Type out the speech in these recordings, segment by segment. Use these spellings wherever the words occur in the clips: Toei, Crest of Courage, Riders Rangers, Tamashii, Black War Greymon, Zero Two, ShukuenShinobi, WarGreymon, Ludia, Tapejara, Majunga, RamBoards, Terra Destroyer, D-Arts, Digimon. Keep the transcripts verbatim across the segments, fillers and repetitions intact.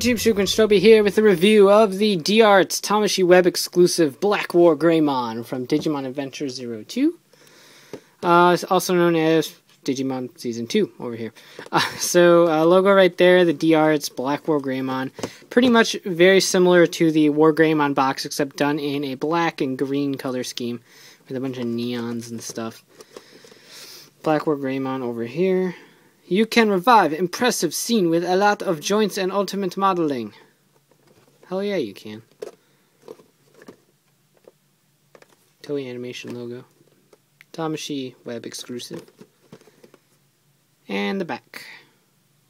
YouTube, ShukuenShinobi here with a review of the D-Arts Tamashii web exclusive Black War Greymon from Digimon Adventure zero two. Uh, it's also known as Digimon Season two over here. Uh, so, uh, logo right there, the D-Arts Black War Greymon. Pretty much very similar to the War Greymon box, except done in a black and green color scheme with a bunch of neons and stuff. Black War Greymon over here. You can revive impressive scene with a lot of joints and ultimate modeling. Hell yeah, you can. Toei animation logo. Tamashii web exclusive. And the back.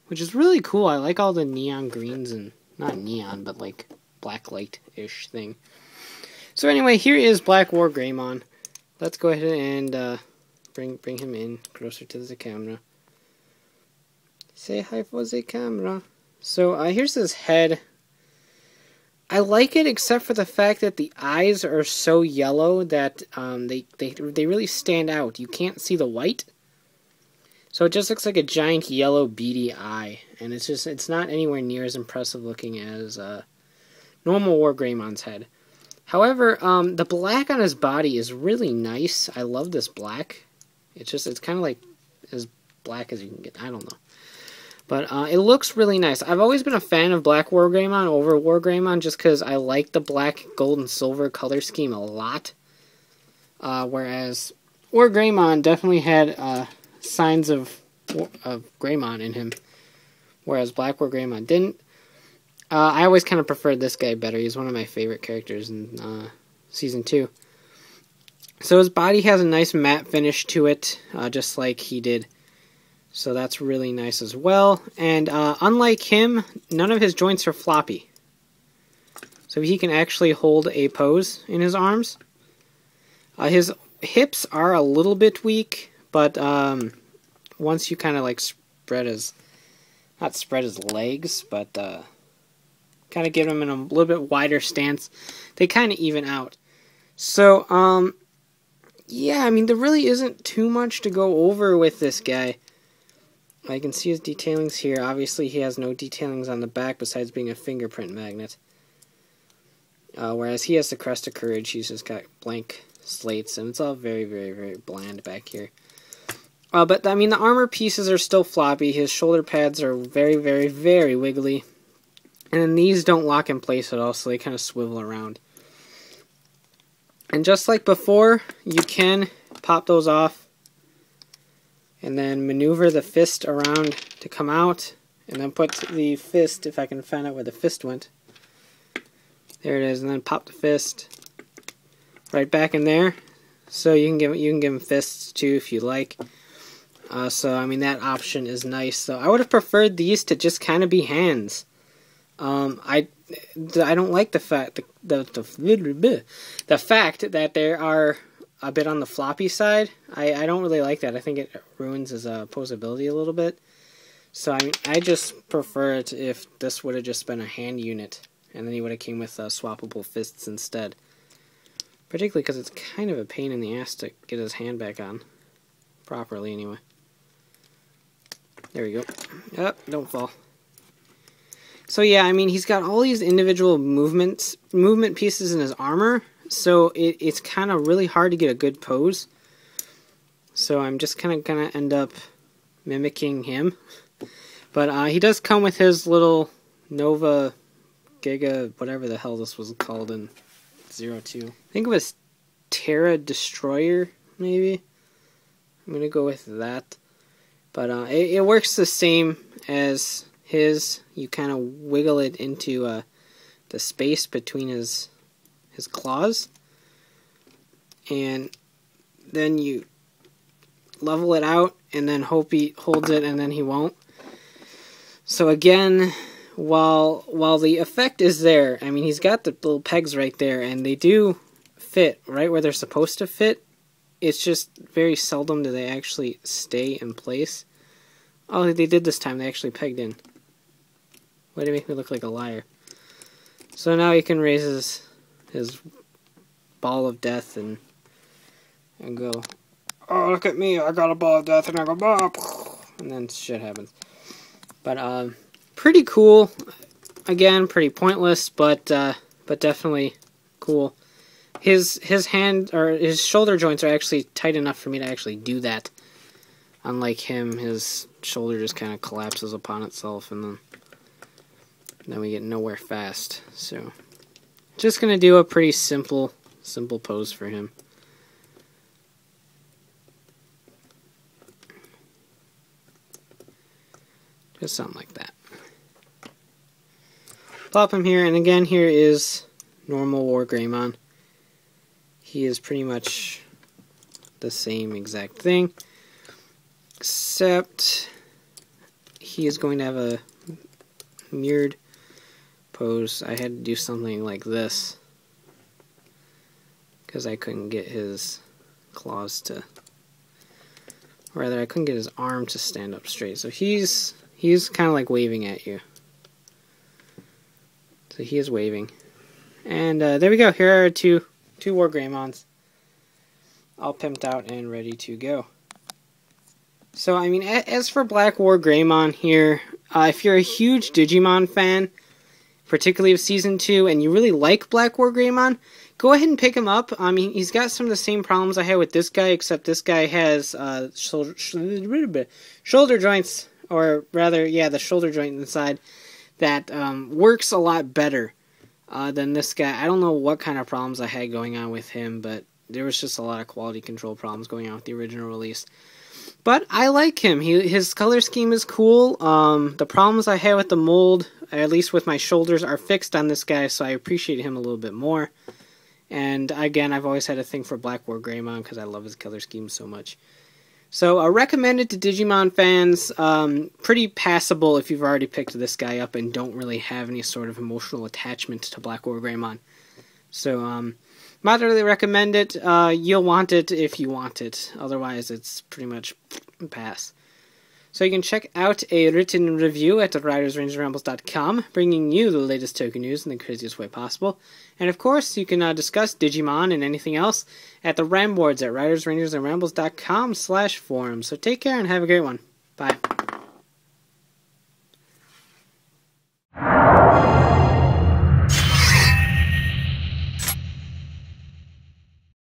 Which is really cool. I like all the neon greens and, not neon, but like black light-ish thing. So anyway, here is Black War Greymon. Let's go ahead and uh, bring, bring him in closer to the camera. Say hi for the camera. So uh, here's his head. I like it except for the fact that the eyes are so yellow that um, they, they, they really stand out. You can't see the white. So it just looks like a giant yellow beady eye. And it's just it's not anywhere near as impressive looking as uh, normal War Greymon's head. However, um, the black on his body is really nice. I love this black. It's just it's kind of like as black as you can get. I don't know. But uh, it looks really nice. I've always been a fan of Black War Greymon over War Greymon just because I like the black, gold, and silver color scheme a lot. Uh, whereas War Greymon definitely had uh, signs of, of Greymon in him, whereas Black War Greymon didn't. Uh, I always kind of preferred this guy better. He's one of my favorite characters in uh, Season two. So his body has a nice matte finish to it, uh, just like he did. So that's really nice as well. And uh, unlike him, none of his joints are floppy. So he can actually hold a pose in his arms. Uh, his hips are a little bit weak, but um, once you kind of like spread his, not spread his legs, but uh, kind of give him in a little bit wider stance, they kind of even out. So, um, yeah, I mean, there really isn't too much to go over with this guy. I can see his detailings here. Obviously, he has no detailings on the back besides being a fingerprint magnet. Uh, whereas he has the Crest of Courage, he's just got blank slates, and it's all very, very, very bland back here. Uh, but, I mean, the armor pieces are still floppy. His shoulder pads are very, very, very wiggly. And then these don't lock in place at all, so they kind of swivel around. And just like before, you can pop those off. And then maneuver the fist around to come out, and then put the fist, if I can find out where the fist went. There it is, and then pop the fist right back in there. So you can give you can give them fists too if you like. Uh, so I mean that option is nice. So I would have preferred these to just kind of be hands. Um, I I don't like the fact the the the, the fact that there are a bit on the floppy side. I, I don't really like that. I think it ruins his uh, posability a little bit. So I mean, I just prefer it if this would have just been a hand unit, and then he would have came with uh, swappable fists instead. Particularly because it's kind of a pain in the ass to get his hand back on properly, anyway. There we go. Yep, oh, don't fall. So yeah, I mean, he's got all these individual movements, movement pieces in his armor. So it, it's kind of really hard to get a good pose. So I'm just kind of going to end up mimicking him. But uh, he does come with his little Nova, Giga, whatever the hell this was called in Zero Two. I think it was Terra Destroyer, maybe. I'm going to go with that. But uh, it, it works the same as his. You kind of wiggle it into uh, the space between his... his claws, and then you level it out and then hope he holds it, and then he won't. So again, while while the effect is there, I mean, he's got the little pegs right there, and they do fit right where they're supposed to fit. It's just very seldom do they actually stay in place. Oh, they did this time. They actually pegged in. Way to make me look like a liar. So now he can raise his his ball of death and and go, oh, look at me, I got a ball of death, and I go, bah, and then shit happens. But um, pretty cool. again, pretty pointless, but uh, but definitely cool. His his hand or his shoulder joints are actually tight enough for me to actually do that. Unlike him, his shoulder just kind of collapses upon itself, and then then we get nowhere fast. So, just gonna do a pretty simple simple pose for him. Just something like that. Plop him here, and again, here is normal War Greymon. He is pretty much the same exact thing, except he is going to have a mirrored pose. I had to do something like this because I couldn't get his claws to, or rather I couldn't get his arm to stand up straight. So he's he's kind of like waving at you. So he is waving. And uh, there we go. Here are two, two War Greymons all pimped out and ready to go. So, I mean, as for Black War Greymon here, uh, if you're a huge Digimon fan, particularly of Season two, and you really like Black War Greymon, go ahead and pick him up. I mean, he's got some of the same problems I had with this guy, except this guy has uh, shoulder, shoulder joints, or rather, yeah, the shoulder joint inside, that um, works a lot better uh, than this guy. I don't know what kind of problems I had going on with him, but there was just a lot of quality control problems going on with the original release. But I like him. He, his color scheme is cool. Um, the problems I had with the mold, at least with my shoulders, are fixed on this guy, so I appreciate him a little bit more. And again, I've always had a thing for Black War Greymon because I love his color scheme so much. So, uh, recommended to Digimon fans, um, pretty passable if you've already picked this guy up and don't really have any sort of emotional attachment to Black War Greymon. So, um, moderately recommend it. Uh, you'll want it if you want it. Otherwise, it's pretty much pass. So you can check out a written review at riders rangers rambles dot com, bringing you the latest token news in the craziest way possible. And of course, you can uh, discuss Digimon and anything else at the Ramboards at riders rangers and rambles dot com slash forum. So take care and have a great one. Bye.